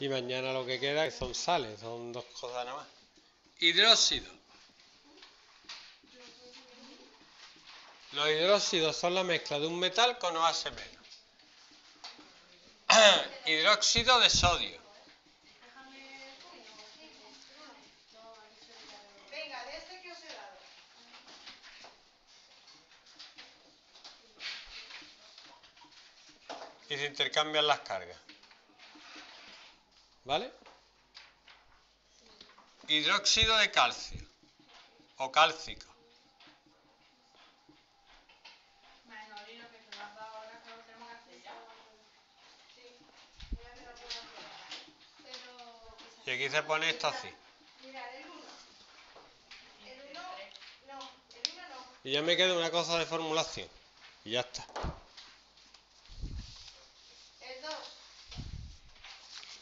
Y mañana lo que queda son sales, son dos cosas nada más. Hidróxidos. Los hidróxidos son la mezcla de un metal con OH-. Hidróxido de sodio. Y se intercambian las cargas. ¿Vale? Hidróxido de calcio o cálcico. Y aquí se pone esto así. Y ya me queda una cosa de formulación. Y ya está.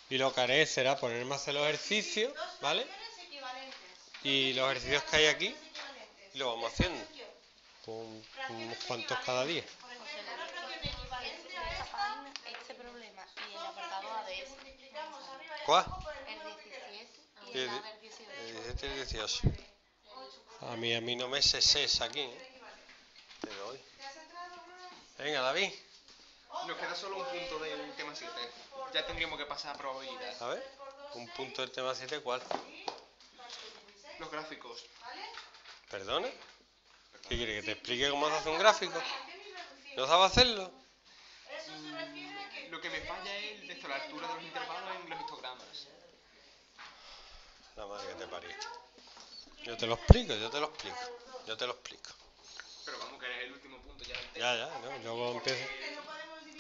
Y lo que haré será ponerme a hacer los ejercicios, ¿vale? Y los ejercicios que hay aquí, y lo vamos haciendo. Con unos cuantos cada día. Este problema y el apartado A de este. ¿Cuál? El 17 y el 18. El 17 y el 18. A mí no me ceses aquí, ¿eh? Te doy. Venga, David. Nos queda solo un punto del tema 7. Ya tendríamos que pasar a probabilidad. A ver, un punto del tema 7, ¿cuál? Los gráficos. ¿Perdona? ¿Qué quiere que te explique cómo se hace un gráfico? ¿No sabes hacerlo? Lo que me falla es esto, la altura de los intervalos en los histogramas. La madre que te parió. Yo te lo explico. Pero vamos, que es el último punto ya. Ya, no, yo empiezo.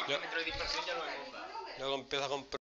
Yo, luego empiezo a comprar.